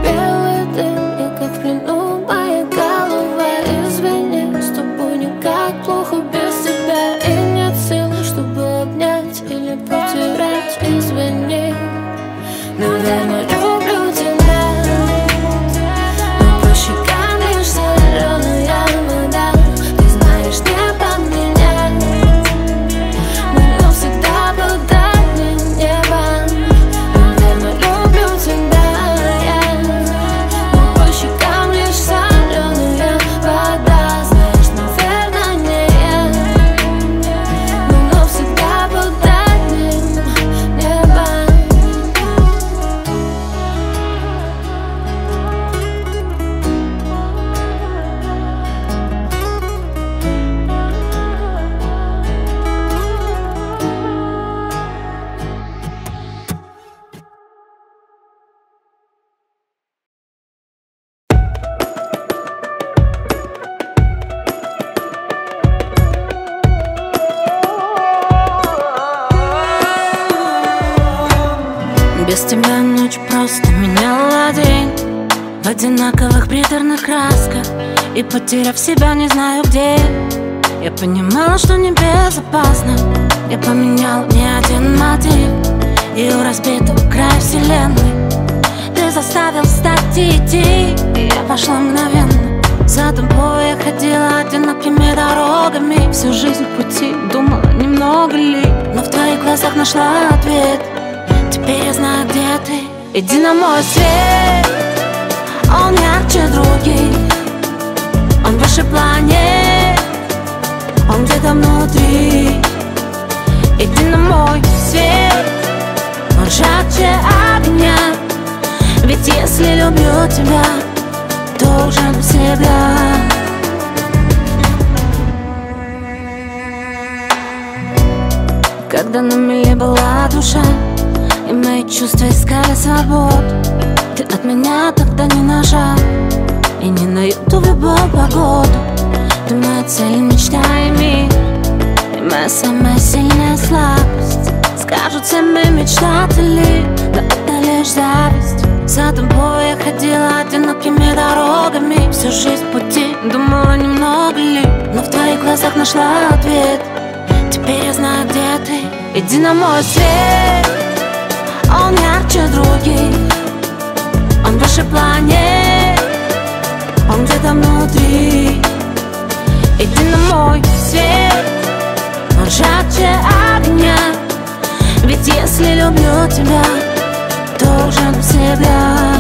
Белый дым, и как в плену моя голова. Извини, с тобой никак, плохо без тебя, и нет силы, чтобы обнять или потерять. Извини, наверное, и потеряв себя, не знаю где. Я понимала, что небезопасно. Я поменял не один мотив, и у разбитого края вселенной ты заставил встать и идти. И я пошла мгновенно за тобой. Я ходила одинокими дорогами всю жизнь пути, думала, немного ли, но в твоих глазах нашла ответ. Теперь я знаю, где ты. Иди на мой свет, он ярче других. Он выше планет, он где-то внутри. Иди на мой свет, он жарче огня. Ведь если люблю тебя, должен всегда. Когда на мели была душа, и мои чувства искали свободу, ты от меня тогда не нажал, и не на ютубе был погоду. Ты моя цель, мечта и мир, и моя самая сильная слабость. Скажут все мы мечтатели, да это лишь зависть. За тобой я ходила одинокими дорогами всю жизнь пути, думала, немного ли, но в твоих глазах нашла ответ. Теперь я знаю, где ты. Иди на мой свет, он ярче других. Он выше планет, он где-то внутри. Иди на мой свет, он жарче огня. Ведь если люблю тебя, должен всегда.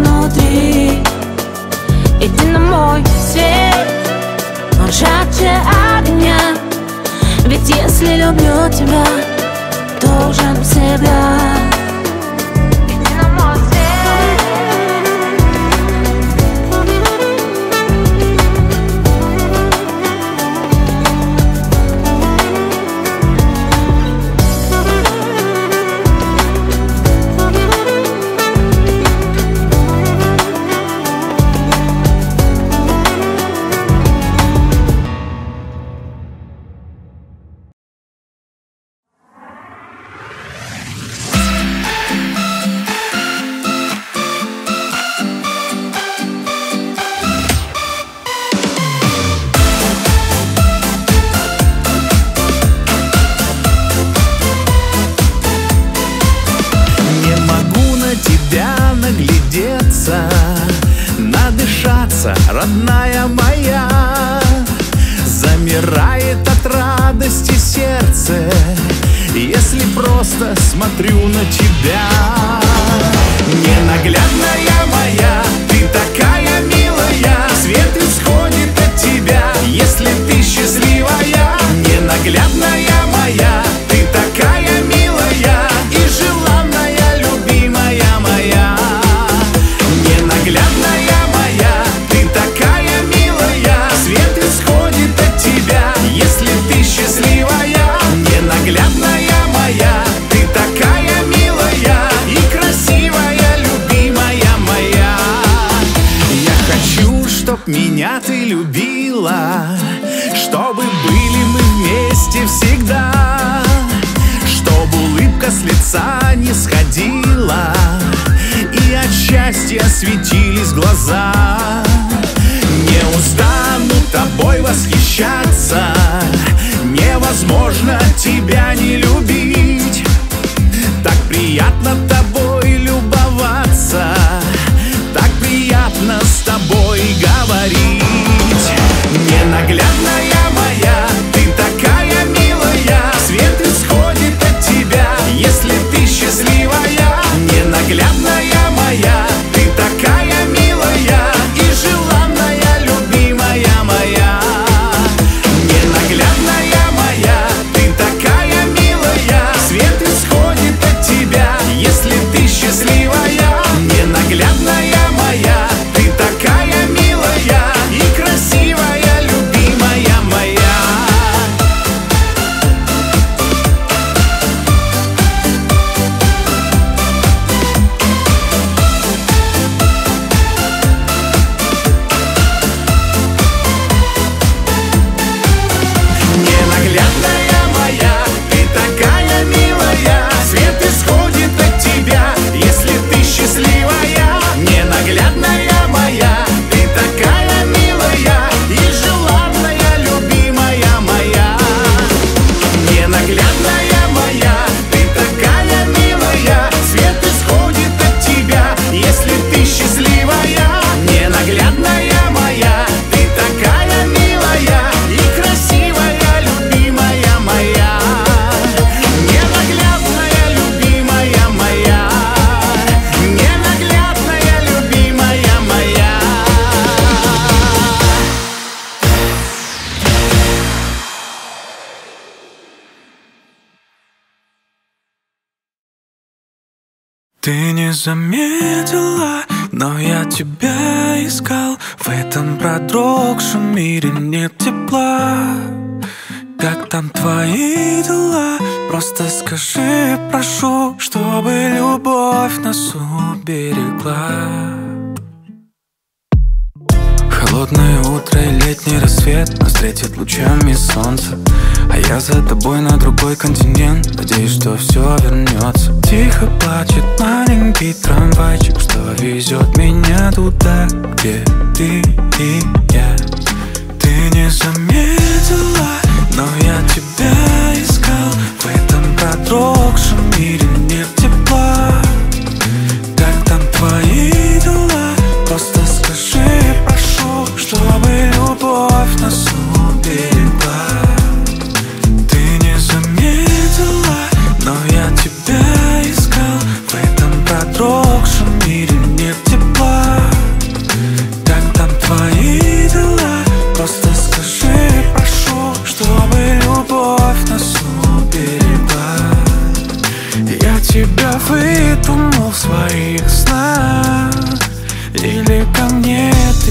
внутри. Иди на мой свет, он жарче огня. Ведь если люблю тебя, должен себя. Родная моя, замирает от радости сердце, если просто смотрю на тебя. Ненаглядная моя, ты такая милая, свет исходит от тебя, если ты счастливая. Ненаглядная моя, ты такая милая и желанная, любимая моя. Ненаглядная меня ты любила, чтобы были мы вместе всегда, чтобы улыбка с лица не сходила и от счастья светились глаза. Не устану тобой восхищаться, невозможно тебя не любить. Так приятно тобой любоваться, так приятно с тобой говорить. Ненаглядная моя, ты такая милая, свет исходит от тебя, если ты счастливая. Ненаглядная моя, ты такая милая и желанная, любимая моя. Ненаглядная моя, ты такая милая, свет исходит от тебя, если ты счастливая. Ненаглядная заметила, но я тебя искал. В этом продрогшем мире нет тепла. Как там твои дела? Просто скажи, прошу, чтобы любовь нас уберегла. Холодное утро и летний рассвет нас встретит лучами солнца, а я за тобой на другой континент. Надеюсь, что все вернется. Тихо плачет маленький трамвайчик, что везет меня туда, где ты и я. Ты не заметила, но я тебя искал. В этом продрогшем мире нет тепла. Как там твои дела? Просто скажи, прошу, чтобы любовь нас уберегла. Но я тебя искал, в этом продрогшем мире нет тепла. Или ко мне ты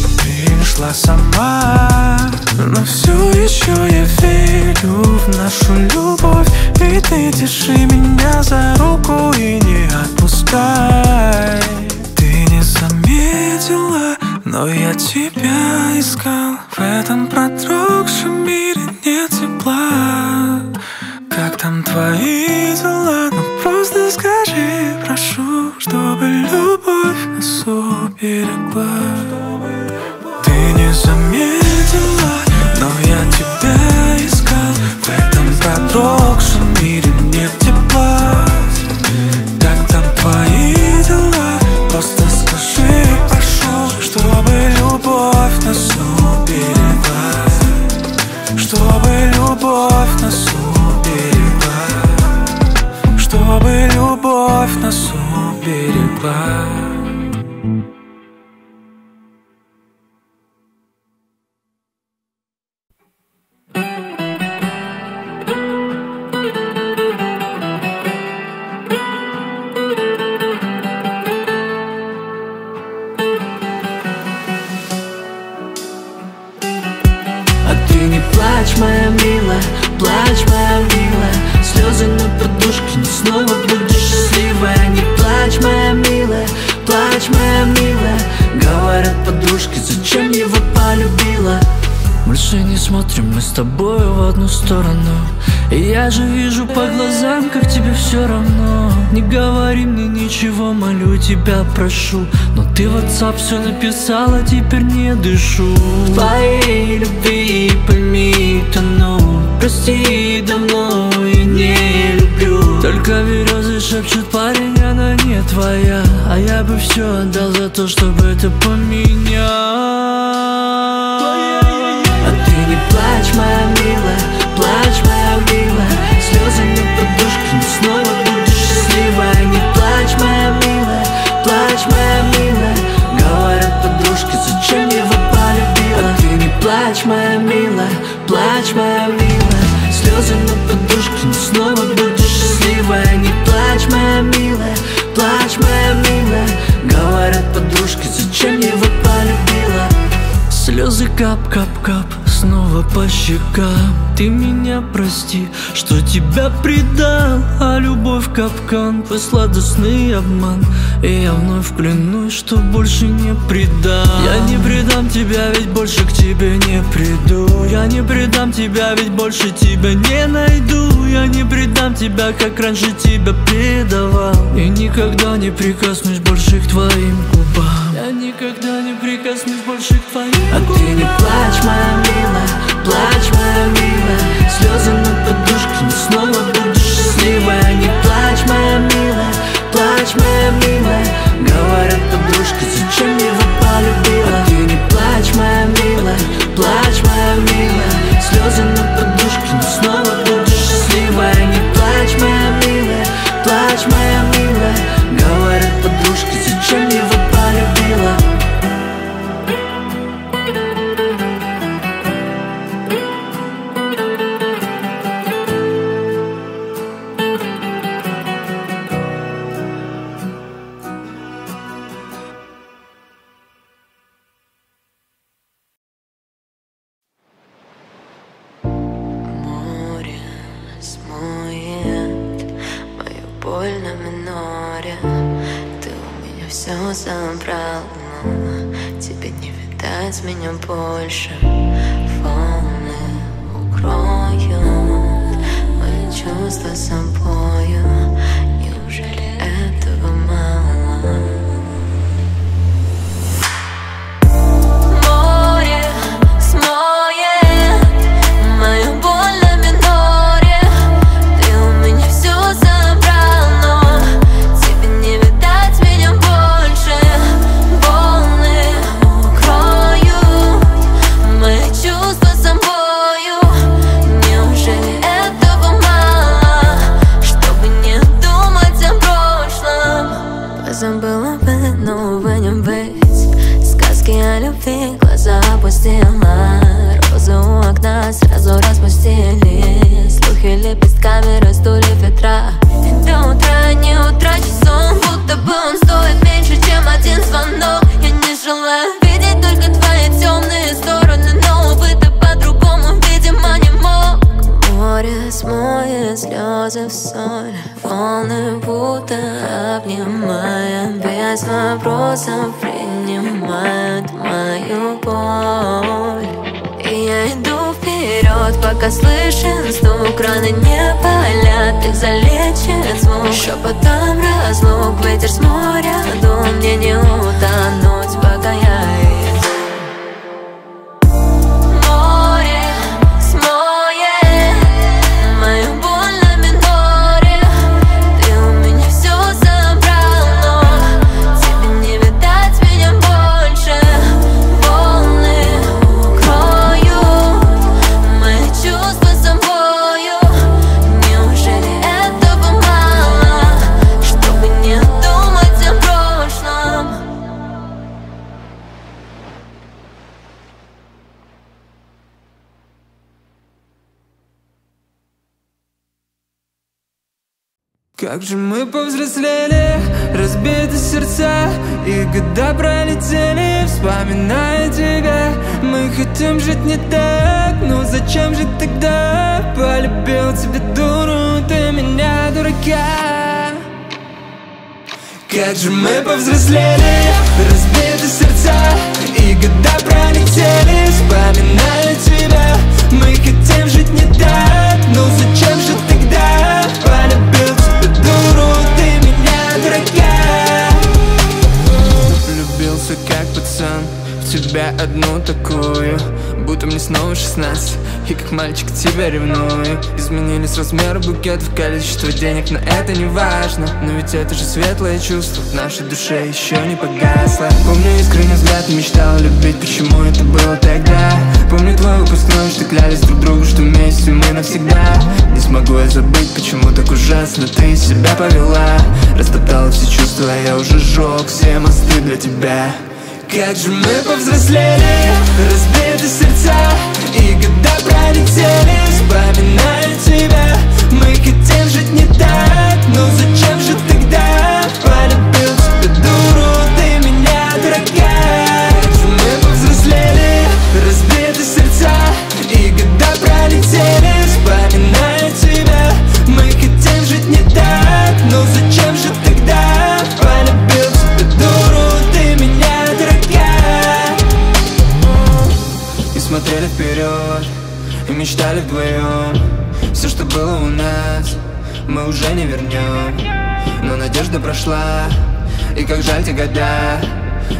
пришла сама? Но все еще я верю в нашу любовь, и ты держи меня за руку и не отпускай. Ты не заметила, но я тебя искал. В этом продрогшем мире нет тепла. Как там твои дела? Ну просто скажи, прошу, чтобы любовь нас уберегла. Ты не заметила, но я тебя искал. В этом продрогшем мире нет тепла. Как там твои дела? Просто скажи, прошу, чтобы любовь нас уберегла. Чтобы любовь нас уберегла. Чтобы любовь нас уберегла. Плачь, моя милая, слезы на подушке, но снова будешь счастливая. Не плачь, моя милая, плачь, моя милая. Говорят подружки, зачем его полюбила? Больше не смотрим мы с тобою в одну сторону, и я же вижу по глазам, как тебе все равно. Не говори мне ничего, молю тебя, прошу, но ты в WhatsApp все написала, теперь не дышу. В твоей любви пойми, тону. Прости, давно я не люблю. Только березы шепчут, парень, она не твоя. А я бы все отдал за то, чтобы это поменять. А ты не плачь, моя милая, плачь, моя милая. Слезы на подушке, но снова будешь счастливая. Не плачь, моя милая, плачь, моя милая. Говорят подружки, зачем его полюбила? А ты не плачь, моя милая, плачь, моя милая. Слезы на подушке, но снова будешь счастливая. Не плачь, моя милая, плачь, моя милая. Говорят подружки, зачем его полюбила? Слезы кап-кап-кап, снова по щекам. Ты меня прости, что тебя предал. А любовь капкан, твой сладостный обман. И я вновь клянусь, что больше не предам. Я не предам тебя, ведь больше к тебе не приду. Я не предам тебя, ведь больше тебя не найду. Я не предам тебя, как раньше тебя предавал. И никогда не прикоснусь больше к твоим губам. Я никогда не прикоснусь больше к твоим губам. А ты не плачь, моя милая, плачь, моя милая. Слезы на подушке, но снова будешь счастливая. Не плачь, моя милая, плачь, моя милая. Говорят подружки, зачем его полюбила? А ты не плачь, моя милая, плачь, моя милая. Слезы на подушке, но снова будешь счастливая. Не плачь, моя милая, плачь, моя милая. Говорят подружки, зачем его полюбила? Забрал, но тебе не видать меня больше. Волны укроют мои чувства собою. Неужели этого мало? Утра не утрачу сон, будто бы он стоит меньше, чем один звонок. Я не желаю роза принимает мою боль. И я иду вперед, пока слышен стук. Раны не болят, их залечит звук. Шепотом разлук, ветер с моря дул. Мне не утонуть, пока я иду. Как же мы повзрослели, разбиты сердца, и года пролетели, вспоминая тебя. Мы хотим жить не так, но зачем же тогда? Полюбил тебя, дуру, ты меня, дурака. Как же мы повзрослели, разбиты сердца, и года пролетели, вспоминая тебя. Мы хотим жить не так, но зачем же тогда? Полюбил тебя, дуру, ты меня, дорогая. Влюбился как пацан в тебя одну такую, будто мне снова 16, и как мальчик тебя ревную. Изменились размеры букетов, количество денег, но это не важно. Но ведь это же светлое чувство в нашей душе еще не погасло. Помню искренний взгляд, мечтал любить, почему это было тогда. Помню твой выпускной, что клялись друг другу, что вместе мы навсегда. Не смогу я забыть, почему так ужасно ты себя повела. Растоптала все чувства, а я уже сжег все мосты для тебя. Как же мы повзрослели, разбиты сердца, и года пролетели, вспоминая тебя. Мы хотим жить не так, но зачем же тогда? Полюбил тебя, дуру, ты меня, дорогая. Как же мы повзрослели, разбиты сердца, и года пролетели, вспоминая тебя. Мы хотим жить не так, но зачем же тогда? Полюбил тебя, дуру, ты меня, дорогая. И смотрели вперед, и мечтали вдвоем. Все, что было у нас, мы уже не вернем. Но надежда прошла, и как жаль те года.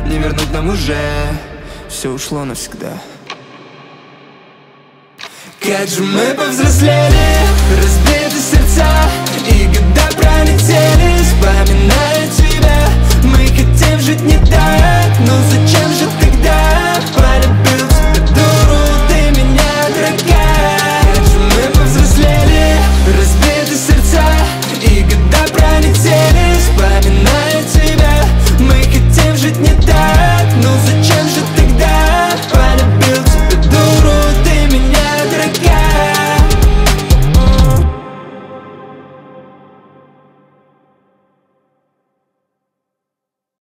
Не вернуть нам уже, все ушло навсегда. Как же мы повзрослели, разбиты сердца, и года пролетели, вспоминая тебя. Мы хотим жить не так, но зачем же?